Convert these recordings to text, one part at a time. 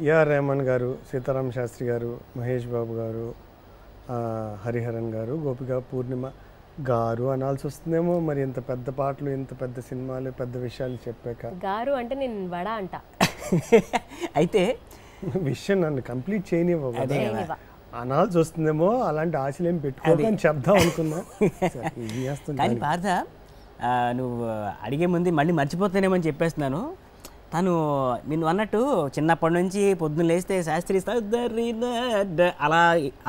Raman Garu, Sitaram Shastri Garu, Mahesh Babu Garu, Hariharan Garu, Gopika, Purnima Garu, and also Snemo, Marinta Pat, the Partlu, in the Pat, the Sinmale, Pat, the Vishal Chepeka. Garu and in Vadanta. Aite Vision and complete chain of Vadanta. And also Snemo, Alan Darsilin, Pitcock and Chapda. నువ్వు అడిగే ముందు మళ్ళీ మర్చిపోతానేమని చెప్పేస్తున్నాను తను నిన్ను అన్నట్టు చిన్నప్పటి నుంచి పొద్దున లేస్తే శాస్త్రి అలా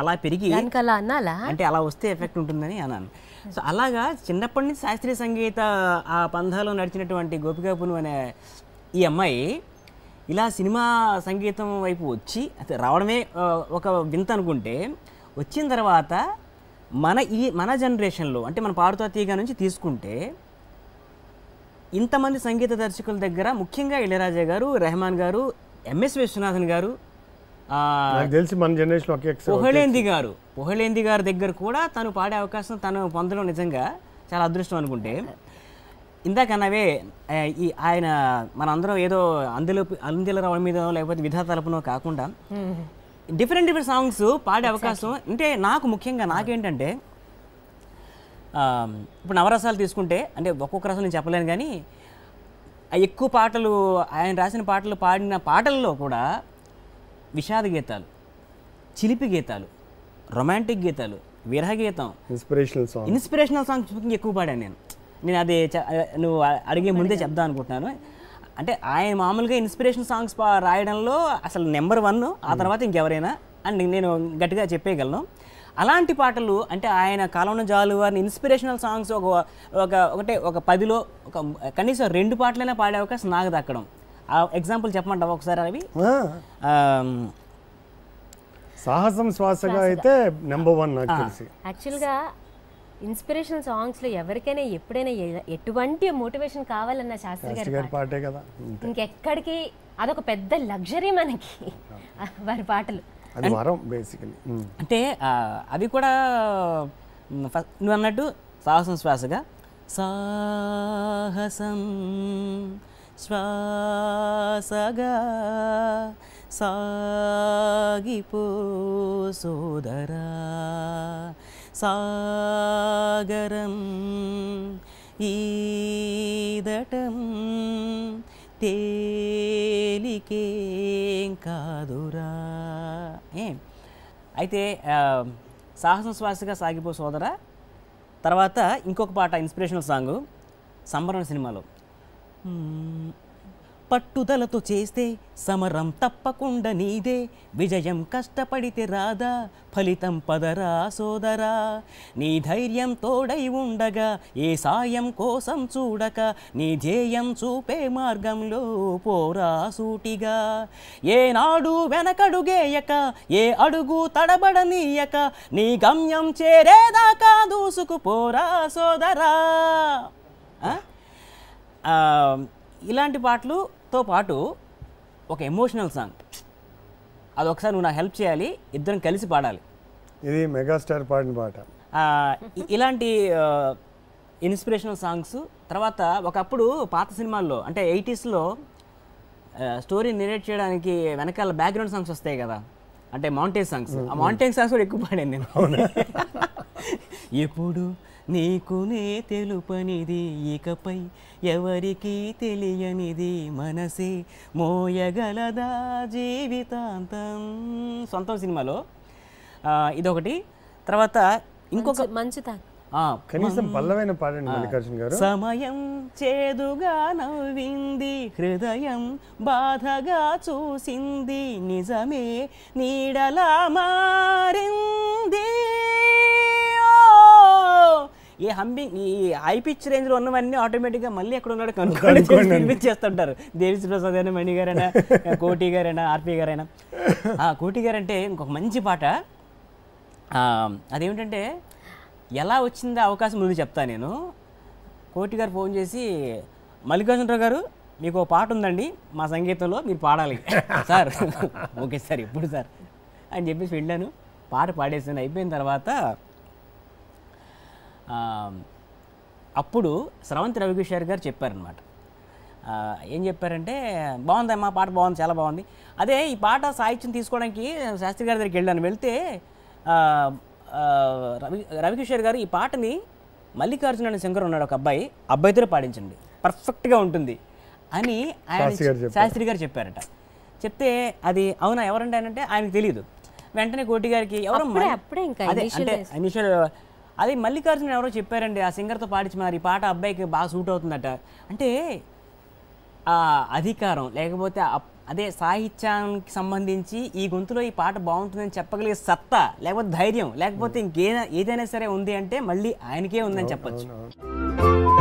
అలా పెరిగి అంటే అలా వస్తే ఎఫెక్ట్ ఉంటుందని అన్నాను సో అలాగా చిన్నప్పటి నుంచి శాస్త్రీయ సంగీత ఆ పంధాలో నడిచినటువంటి గోపికా పూర్ణిమ అనే ఈ అమ్మాయి ఇలా సినిమా సంగీతం వైపు వచ్చి రావడమే ఒక వింత అనుకుంటే వచ్చిన తర్వాత మన జనరేషన్లో అంటే మన పాడుతా తీగ నుంచి తీసుకుంటే ఇంతమంది సంగీత దర్శకుల దగ్గర ముఖ్యంగా ఇళయరాజా గారు రెహమాన్ గారు ఎంఎస్ విశ్వనాథన్ గారు నాకు తెలిసి మన జనరేషన్ ఒక ఎక్సెప్షన్ పొహలేంది గారు దగ్గర కూడా తను పాడే అవకాశం తను పొందడం నిజంగా చాలా అదృష్టం అనుకుంటే ఇందాకనవే ఈ ఆయన మనందరం ఏదో అందులో రావడం మీద లేకపోతే విధా తలపునో కాకుండా different songs పాడే అవకాశం అంటే నాకు ముఖ్యంగా నాకేంటంటే ఇప్పుడు నవరసాలు తీసుకుంటే అంటే ఒక్కొక్క రసం నేను చెప్పలేను కానీ ఎక్కువ పాటలు ఆయన రాసిన పాటలు పాడిన పాటల్లో కూడా విషాద గీతాలు చిలిపి గీతాలు రొమాంటిక్ గీతాలు విరహ గీతం ఇన్స్పిరేషనల్ సాంగ్స్ ఎక్కువ పాడాను నేను అదే నువ్వు అడిగే ముందే చెప్దాం అనుకుంటున్నాను అంటే ఆయన మామూలుగా ఇన్స్పిరేషన్ సాంగ్స్ రాయడంలో అసలు నెంబర్ 1 ఆ తర్వాత ఇంకెవరైనా అండ్ నేను గట్టిగా చెప్పేయగలను అలాంటి పాటలు అంటే ఆయన కాలంలో జాలువారిని ఇన్స్పిరేషనల్ సాంగ్స్ ఒక 10లో ఒక కనీసం 2 పాటలైనా పాడే అవకాశం నాకు దక్కడం ఆ ఎగ్జాంపుల్ చెప్పమంటావా ఒకసారి అవి సాహసం శ్వాసగా అయితే నెంబర్ 1 నాకు తెలిసి యాక్చువల్ గా ఇన్స్పిరేషనల్ సాంగ్స్ లో ఎవరికైనా ఎప్పుడైనా ఎటువంటి మోటివేషన్ కావాలన్న శాస్త్రి గారి పాటే కదా ఇంకెక్కడికి అదొక పెద్ద లగ్జరీ మనకి వారి పాటలు అంటే అవి కూడా నువ్వు అన్నట్టు సాహసం శ్వాసగా సాహసం శ్వాసగా సాగిపో సోదరా సాగరం ఈదటం తేలికేం కాదురా అయితే సాహసం శ్వాసగా సాగిపో సోదరా తర్వాత ఇంకొక పాట ఇన్స్పిరేషనల్ సాంగ్ సంబరం సినిమాలో పట్టుదలతో చేస్తే సమరం తప్పకుండా నీదే విజయం కష్టపడితే రాదా ఫలితం పదరా సోదరా నీ ధైర్యం తోడై ఉండగా ఏ సాయం కోసం చూడక నీ ధ్యేయం చూపే మార్గంలో పోరా సూటిగా ఏనాడు వెనకడుగేయక ఏ అడుగు తడబడనీయక నీ గమ్యం చేరేదాకా దూసుకుపోరా సోదరా ఇలాంటి పాటలుతో పాటు ఒక ఎమోషనల్ సాంగ్ అదొకసారి నువ్వు నాకు హెల్ప్ చేయాలి ఇద్దరం కలిసి పాడాలి ఇది మెగాస్టార్ పాడిన పాట ఇలాంటి ఇన్స్పిరేషనల్ సాంగ్స్ తర్వాత ఒకప్పుడు పాత సినిమాల్లో అంటే 80sలో స్టోరీ నేరేట్ చేయడానికి వెనకాల బ్యాక్గ్రౌండ్ సాంగ్స్ వస్తాయి కదా అంటే మౌంటైన్ సాంగ్స్ ఆ మౌంటైన్ సాంగ్స్ కూడా ఎక్కువ పాడాను నేను ఎప్పుడు నీకునే తెలుపనిది ఇకపై ఎవరికీ తెలియనిది మనసే మోయగలదా జీవితాంతం సొంతం సినిమాలో ఇదొకటి తర్వాత ఇంకొక మంచిదా కనీసం పల్లవైన పాడండి మల్లికార్జున గారు సమయం చేదుగా నవ్వింది హృదయం బాధగా చూసింది నిజమే నీడలా మారింది ఏ హంబింగ్ ఈ హై పిచ్ రేంజ్లో ఉన్నవన్నీ ఆటోమేటిక్గా మళ్ళీ ఎక్కడ ఉన్నాడు కనుక్కొని వినిపించేస్తుంటారు దేవిశ్రీ ప్రసాద్ అయినా మణి గారైనా కోటి గారైనా ఆర్పి గారైనా కోటి గారు అంటే ఇంకొక మంచి పాట అదేమిటంటే ఎలా వచ్చిందో అవకాశం ముందు చెప్తాను నేను కోటి గారు ఫోన్ చేసి మల్లికార్జునరావు గారు మీకు ఒక పాట ఉందండి మా సంగీతంలో మీరు పాడాలి సార్ ఓకే సార్ ఎప్పుడు సార్ అని చెప్పేసి వెళ్ళాను పాట పాడేసాను అయిపోయిన తర్వాత అప్పుడు శ్రవంతి రవికిషోర్ గారు చెప్పారనమాట ఏం చెప్పారంటే బాగుందమ్మా పాట బాగుంది చాలా బాగుంది. అదే ఈ పాట సాహిత్యం తీసుకోవడానికి శాస్త్రి గారి దగ్గరికి వెళ్ళాను. వెళ్తే రవికిషోర్ గారు ఈ పాటని మల్లికార్జున అనే శంకర్ ఉన్నాడు ఒక అబ్బాయి, అబ్బాయితో పాడించండి పర్ఫెక్ట్గా ఉంటుంది అని ఆయన శాస్త్రి గారు చెప్పారట. చెప్తే అది అవునా ఎవరంటే అంటే ఆయనకు తెలియదు. వెంటనే కోటి గారికి ఎవరో ఇనిషియల్ అది మల్లికార్జున ఎవరో చెప్పారండి ఆ సింగర్తో పాడించమన్నారు ఈ పాట అబ్బాయికి బాగా సూట్ అవుతుందట. అంటే ఆ అధికారం లేకపోతే అదే సాహిత్యానికి సంబంధించి ఈ గొంతులో ఈ పాట బాగుంటుందని చెప్పగలిగే సత్తా లేకపోతే ధైర్యం లేకపోతే ఇంకేదైనా ఏదైనా సరే ఉంది అంటే మళ్ళీ ఆయనకే ఉందని చెప్పచ్చు.